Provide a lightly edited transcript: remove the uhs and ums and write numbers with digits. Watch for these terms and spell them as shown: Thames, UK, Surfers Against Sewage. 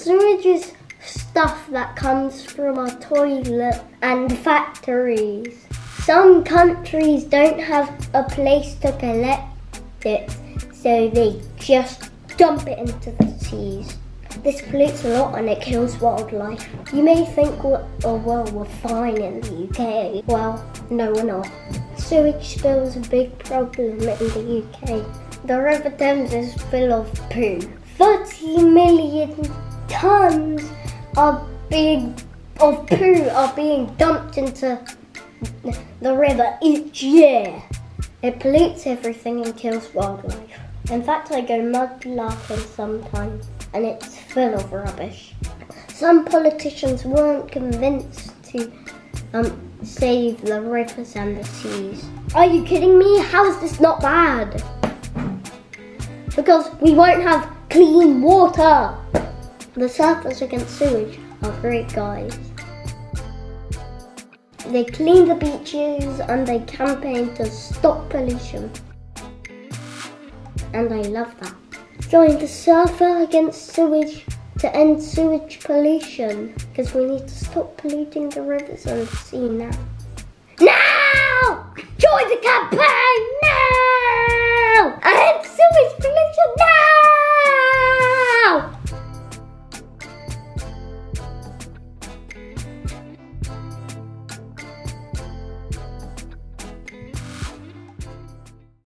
Sewage is stuff that comes from our toilet and factories. Some countries don't have a place to collect it, so they just dump it into the seas. This pollutes a lot and it kills wildlife. You may think, oh well, we're fine in the UK. Well, no, we're not. Sewage spill is a big problem in the UK. The River Thames is full of poo. 30 million tons of poo are being dumped into the river each year. It pollutes everything and kills wildlife. In fact, I go mudlarking sometimes, and it's full of rubbish. Some politicians weren't convinced to save the rivers and the seas. Are you kidding me? How is this not bad? Because we won't have clean water. The Surfers Against Sewage are great guys. They clean the beaches and they campaign to stop pollution. And I love that. Join the Surfers Against Sewage to end sewage pollution, because we need to stop polluting the rivers and the sea now. Now! Join the campaign now!